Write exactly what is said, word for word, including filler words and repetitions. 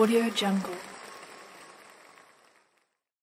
AudioJungle.